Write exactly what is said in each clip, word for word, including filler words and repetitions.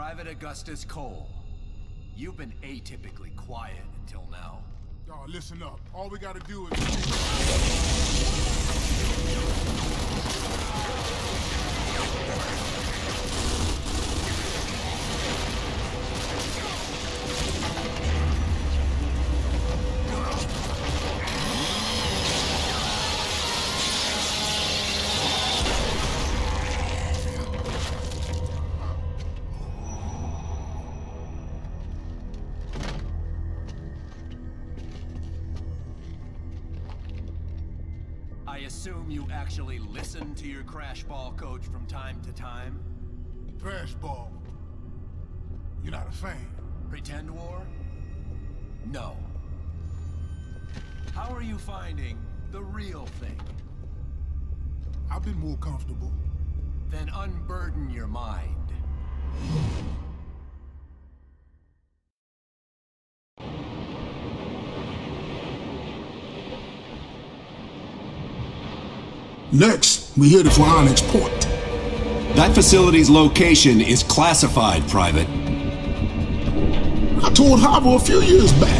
Private Augustus Cole, you've been atypically quiet until now. Oh, listen up. All we gotta do is... Actually listen to your crash ball coach from time to time? Crash ball? You're not a fan. Pretend war? No. How are you finding the real thing? I've been more comfortable. Then unburden your mind. Next, we headed for Onyx Point. That facility's location is classified, Private. I told Harbor a few years back,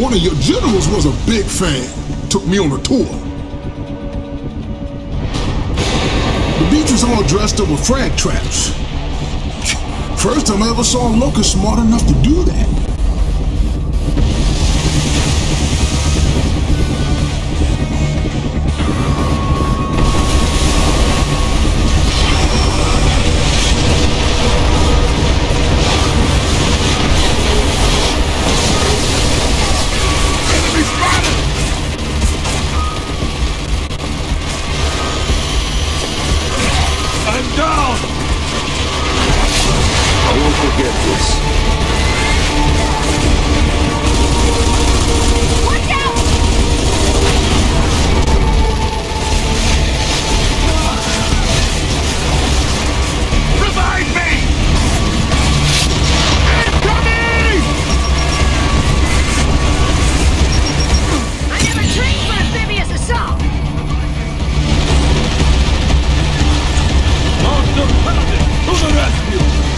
one of your generals was a big fan. Took me on a tour. The beach was all dressed up with frag traps. First time I ever saw a locust smart enough to do that. To the rescue!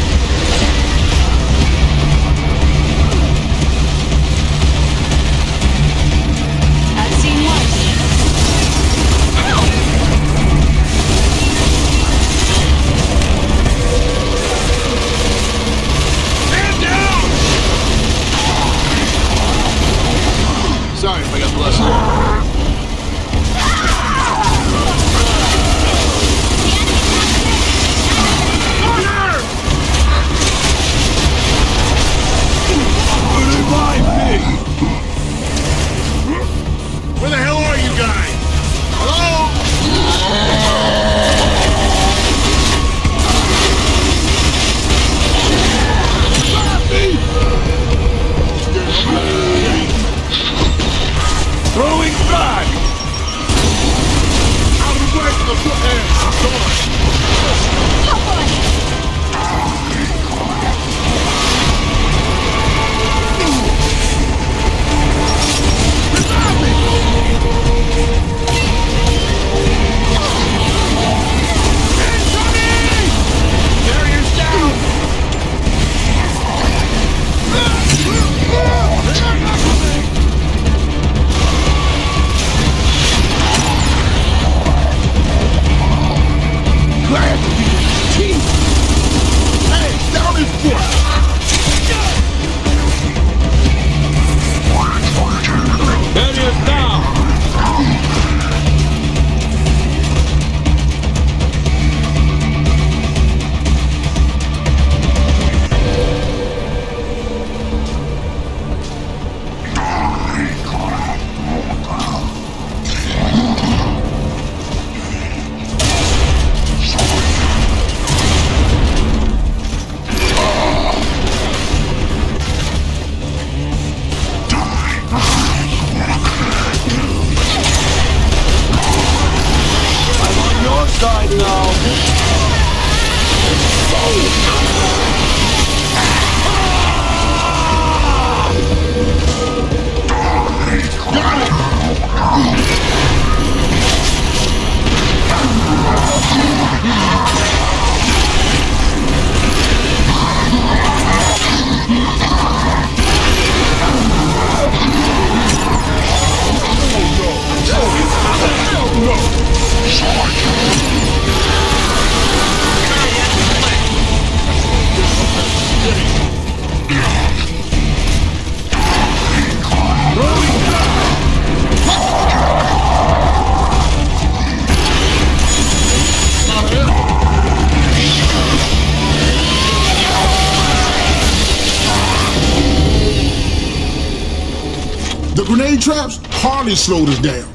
grenade traps hardly slowed us down.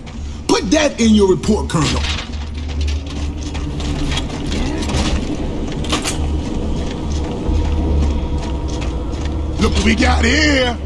Put that in your report, Colonel. Look what we got here.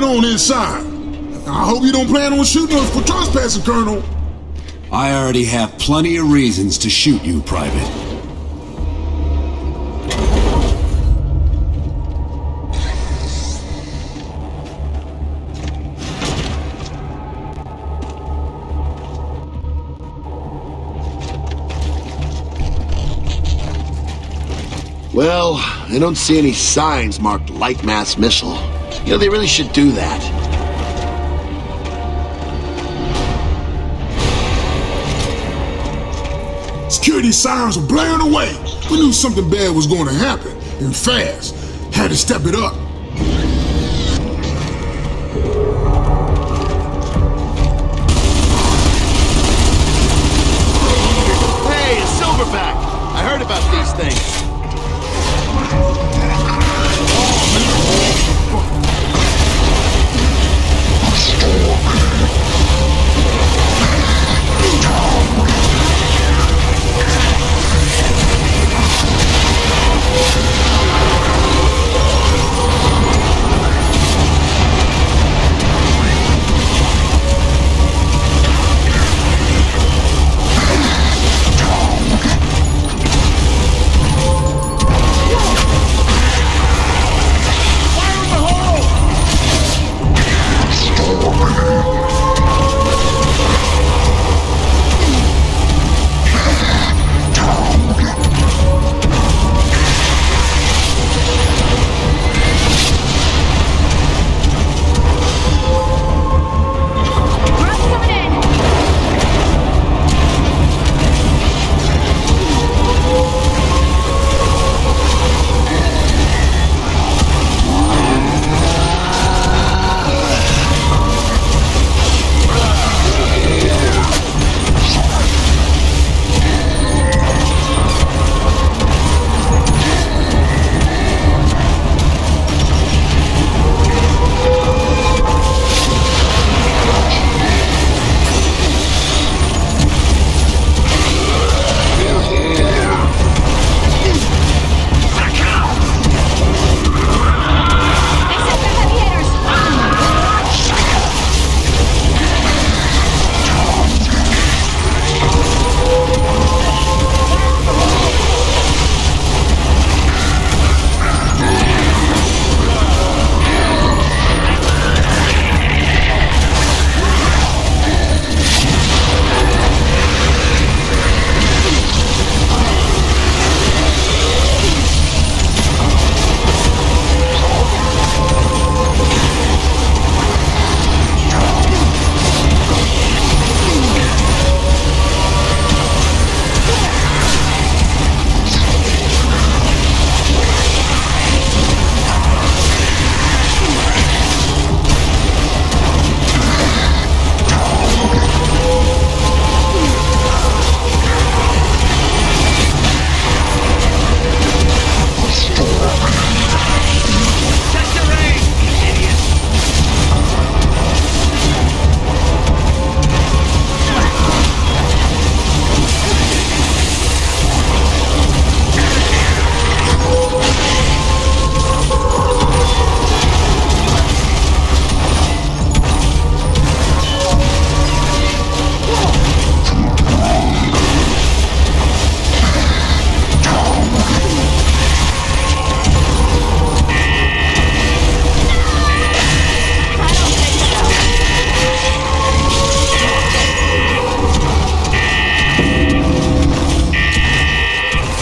On inside. I hope you don't plan on shooting us for trespassing, Colonel. I already have plenty of reasons to shoot you, Private. Well, I don't see any signs marked Lightmass Missile. You know, they really should do that. Security sirens were blaring away. We knew something bad was going to happen, and fast. Had to step it up. Hey, it's Silverback. I heard about these things.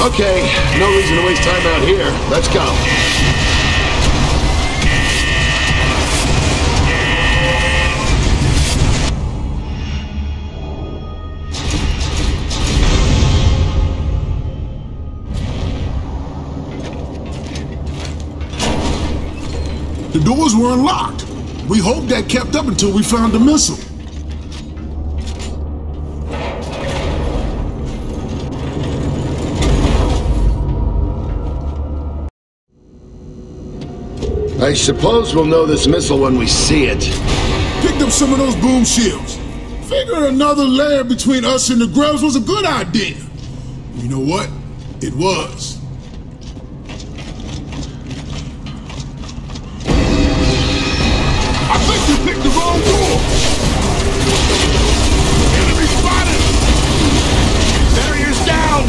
Okay, no reason to waste time out here. Let's go. The doors were unlocked. We hoped that kept up until we found the missile. I suppose we'll know this missile when we see it. Picked up some of those boom shields. Figured another layer between us and the Grubs was a good idea. You know what? It was. I think you picked the wrong door. Enemy spotted! Barriers down!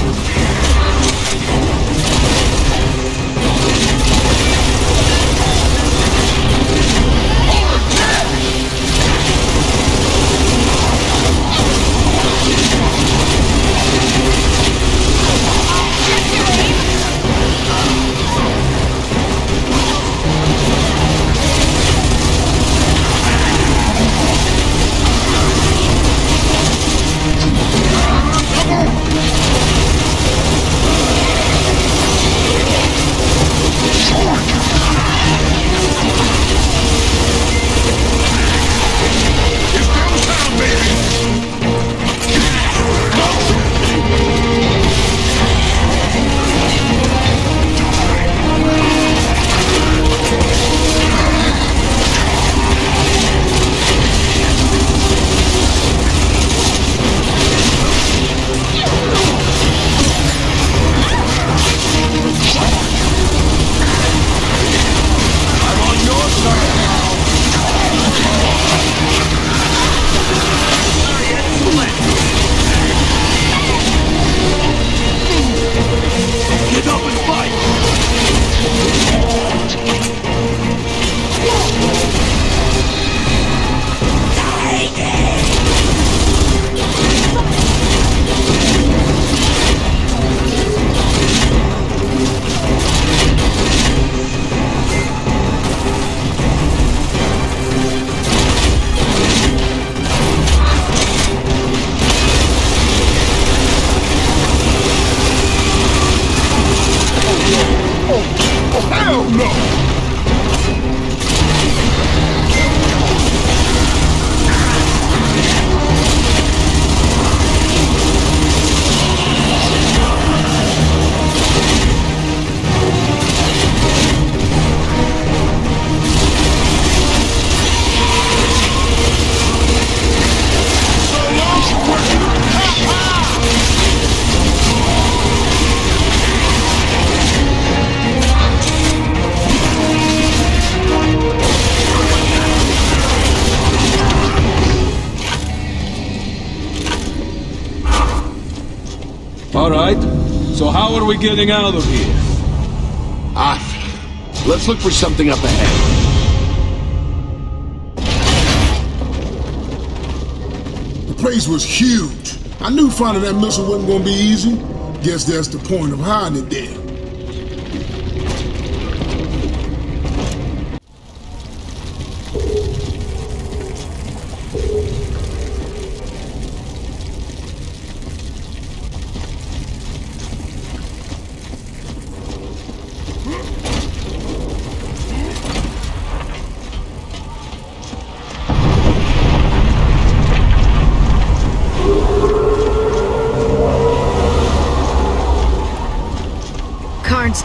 Over there! We're getting out of here. Ah, let's look for something up ahead. The place was huge. I knew finding that missile wasn't going to be easy. Guess that's the point of hiding it there.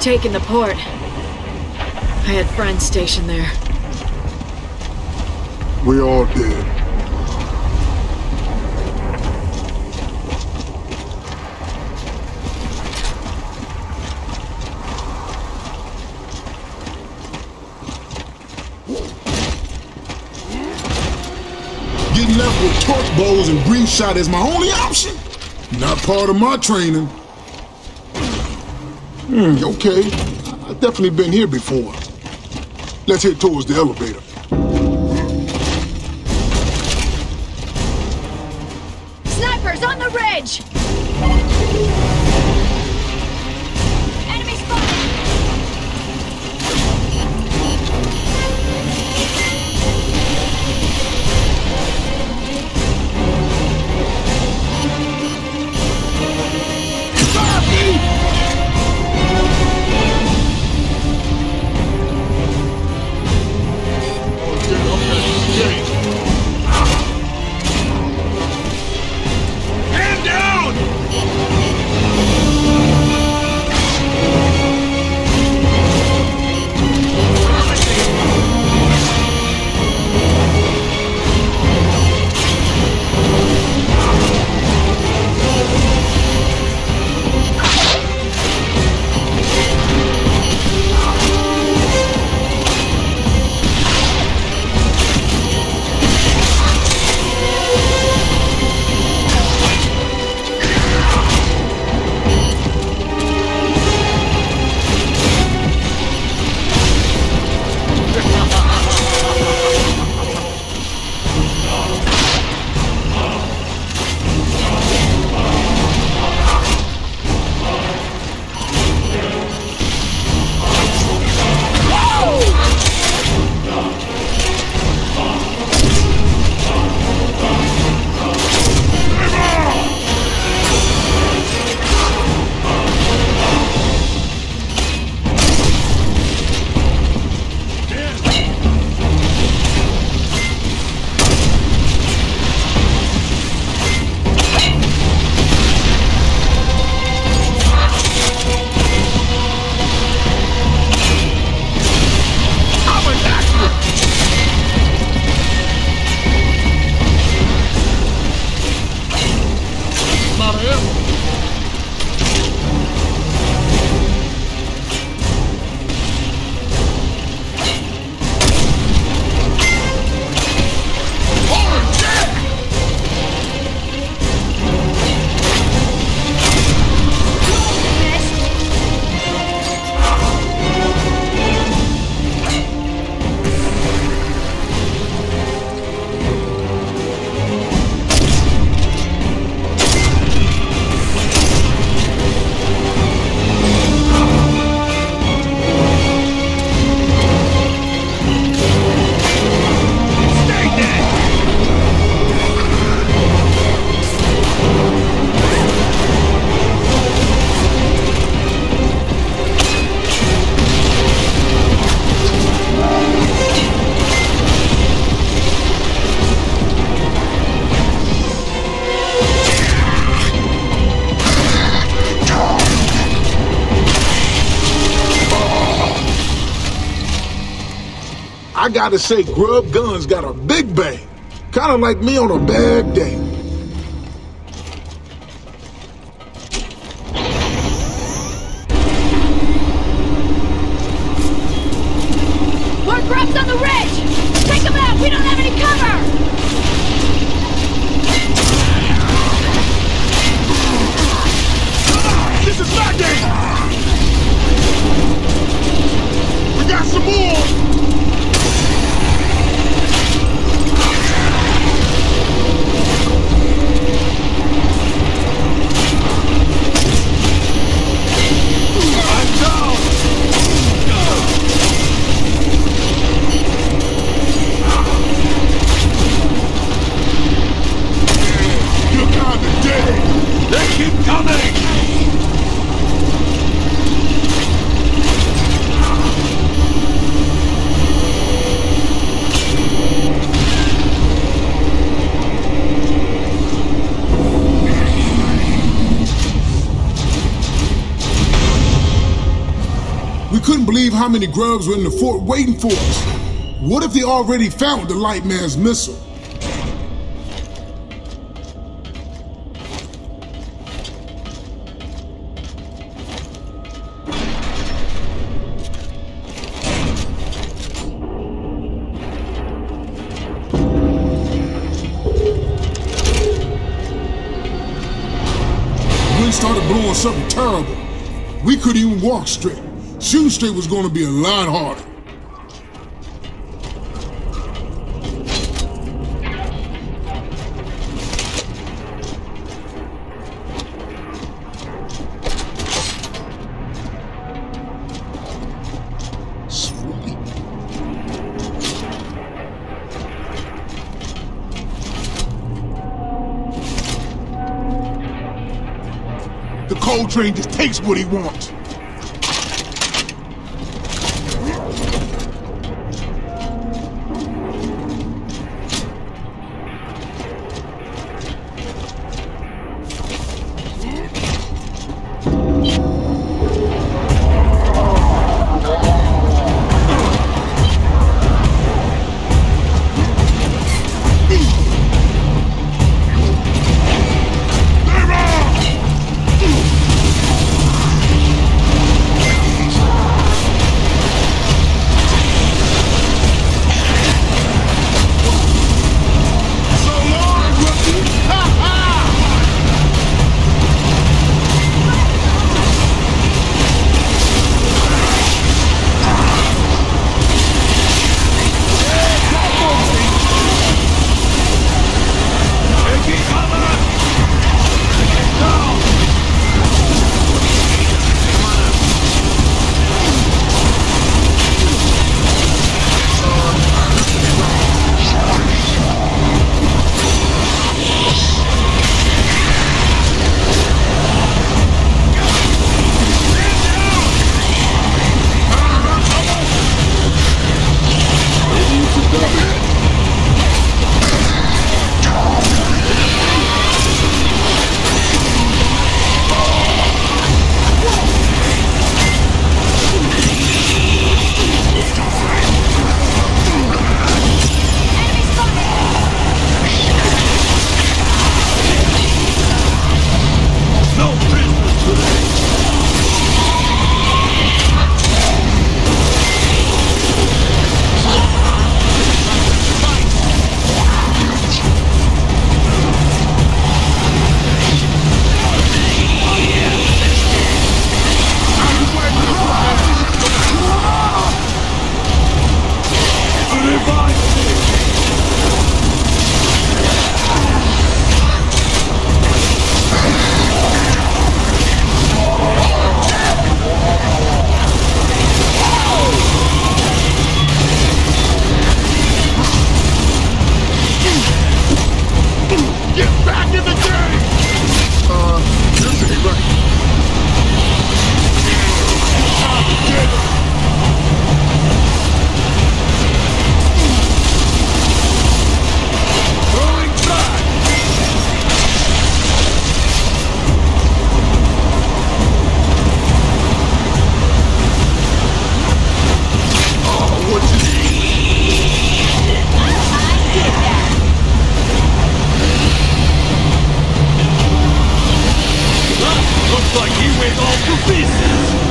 Taking the port. I had friends stationed there. We all did. Getting left with torch bows and breach shot is my only option. Not part of my training. Hmm, okay. I've definitely been here before. Let's head towards the elevator. Snipers on the ridge! Enemy spotted! Stop me! I gotta say, Grub Guns got a big bang. Kinda like me on a bad day. More grubs on the ridge! Take them out! We don't have any cover! This is my game! We got some more! How many grubs were in the fort waiting for us? What if they already found the Lightmass Missile? The wind started blowing something terrible. We couldn't even walk straight. Shooting straight was going to be a lot harder. Sweet. The coal train just takes what he wants. Looks like he went all to pieces.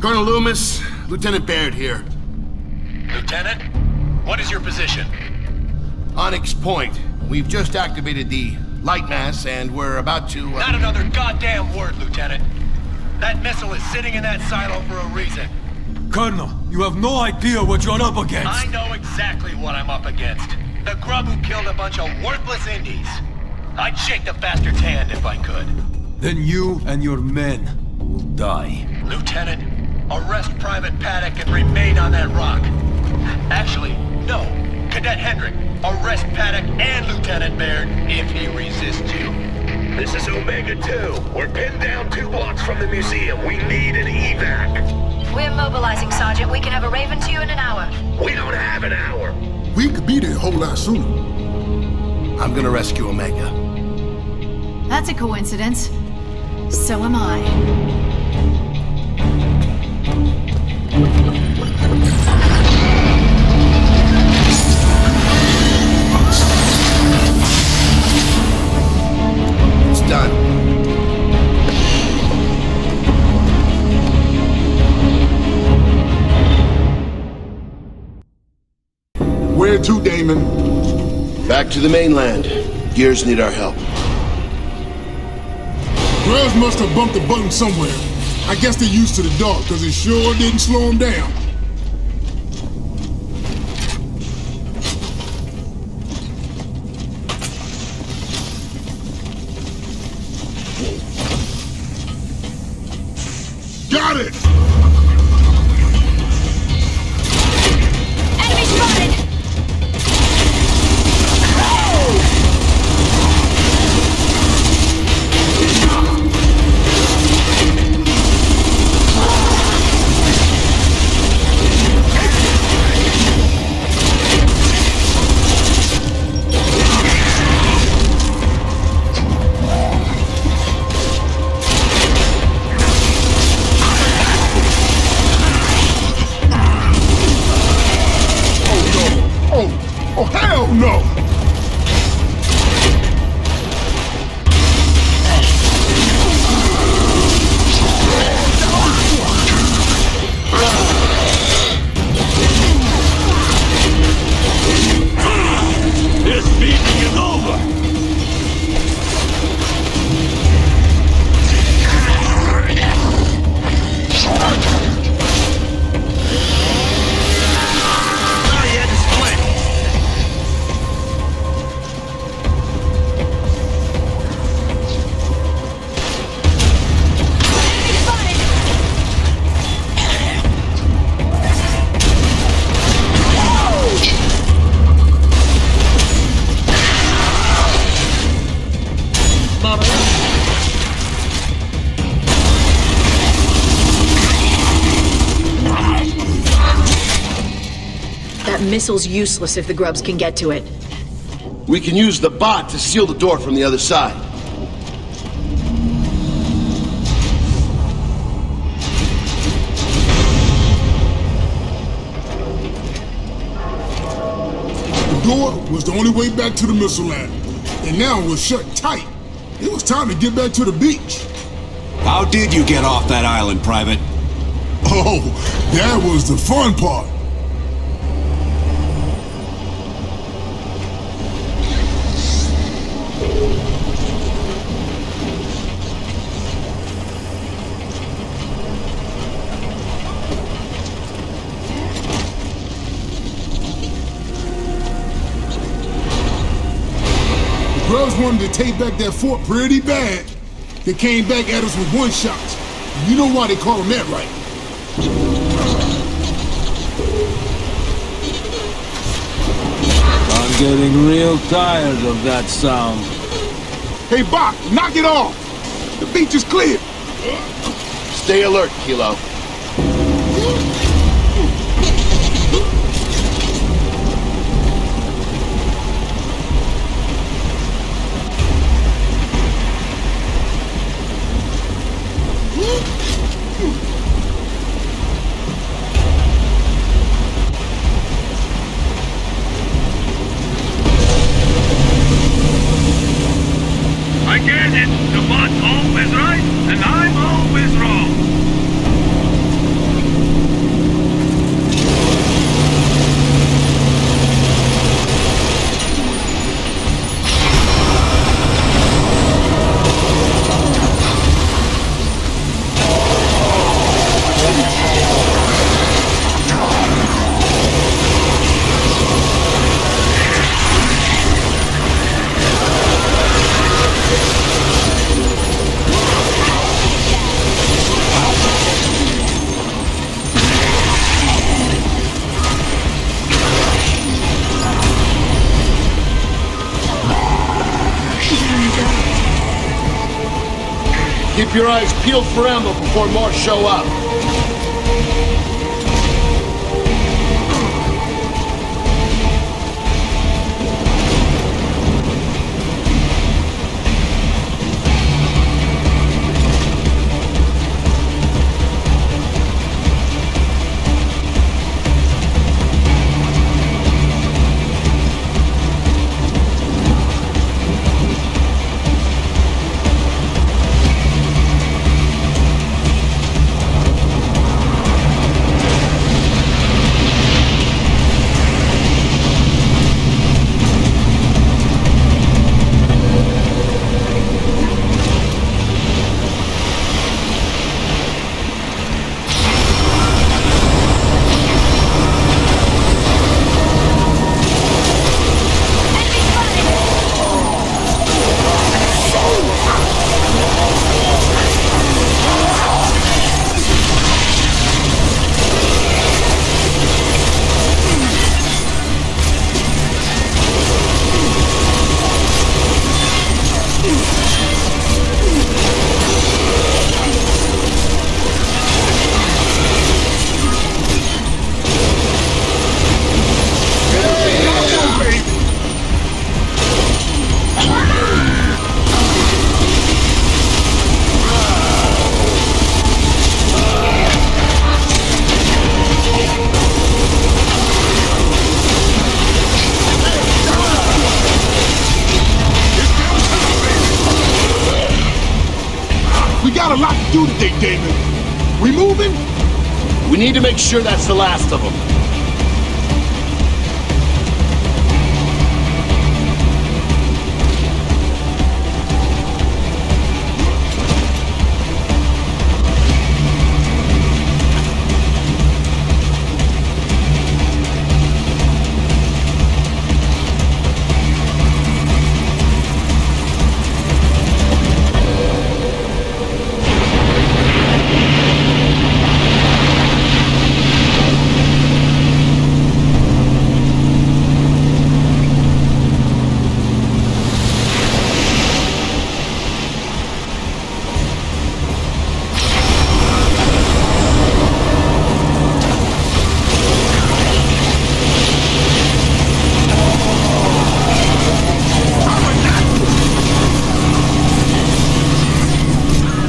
Colonel Loomis, Lieutenant Baird here. Lieutenant, what is your position? Onyx Point. We've just activated the Lightmass and we're about to... Uh... Not another goddamn word, Lieutenant. That missile is sitting in that silo for a reason. Colonel, you have no idea what you're up against. I know exactly what I'm up against. The grub who killed a bunch of worthless indies. I'd shake the bastard's hand if I could. Then you and your men will die. Lieutenant... arrest Private Paddock and remain on that rock. Actually, no. Cadet Hendrik, arrest Paddock and Lieutenant Baird if he resists you. This is Omega two. We're pinned down two blocks from the museum. We need an evac. We're mobilizing, Sergeant. We can have a Raven to you in an hour. We don't have an hour. We could be there a whole lot sooner. I'm gonna rescue Omega. That's a coincidence. So am I. It's done. Where to, Damon? Back to the mainland. Gears need our help. Grubs must have bumped the button somewhere. I guess they're used to the dark, because it sure didn't slow them down. Got it! Enemy spotted! Missile's useless if the grubs can get to it. We can use the bot to seal the door from the other side. was the only way back to the missile line, and now it was shut tight. It was time to get back to the beach. How did you get off that island, Private? Oh, that was the fun part. Grubs wanted to take back that fort pretty bad. They came back at us with one shots. You know why they call them that, right? I'm getting real tired of that sound. Hey, Bach, knock it off! The beach is clear! Stay alert, Kilo. Keep your eyes peeled for ammo before more show up. Make sure that's the last of them.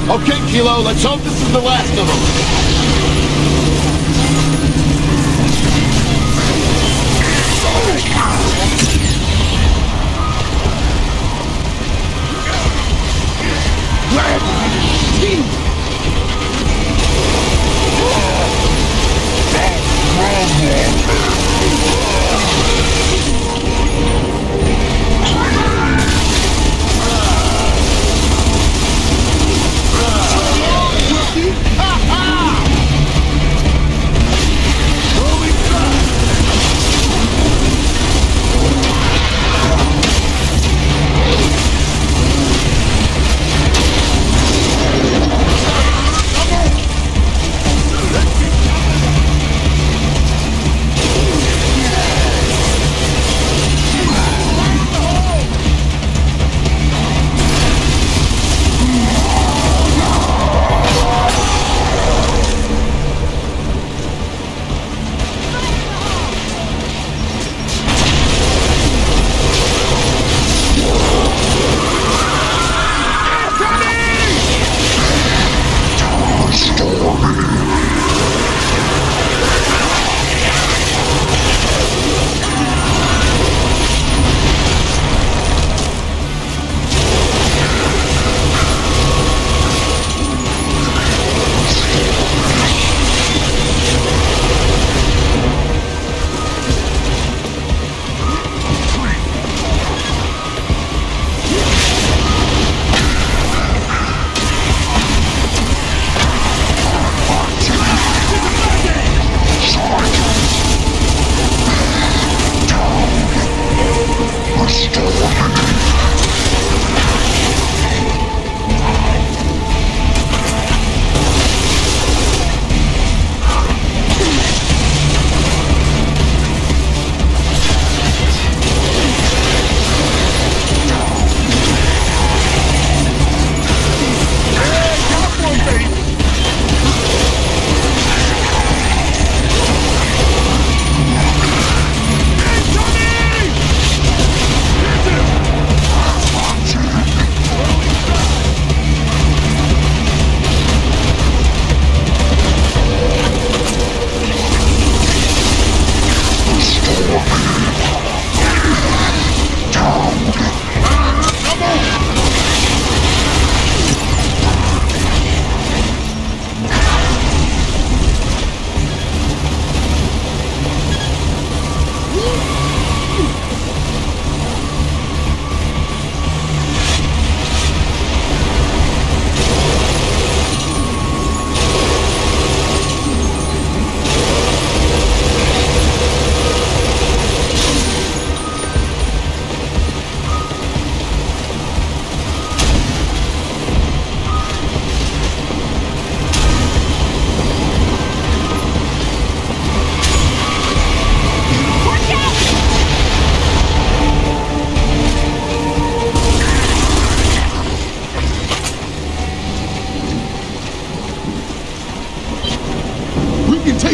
Okay, Kilo, let's hope this is the last of them.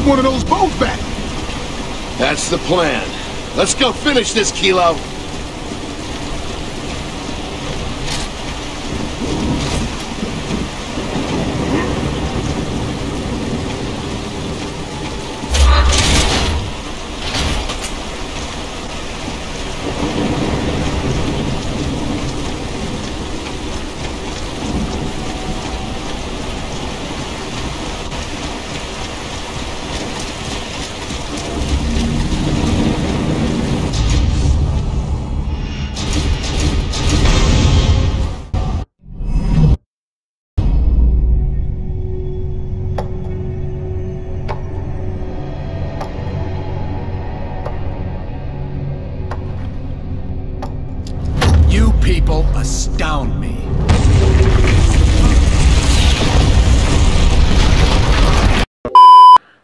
One of those boats back. That's the plan. Let's go finish this, Kilo.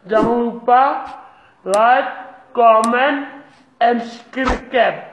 Jangan lupa like, comment, and subscribe.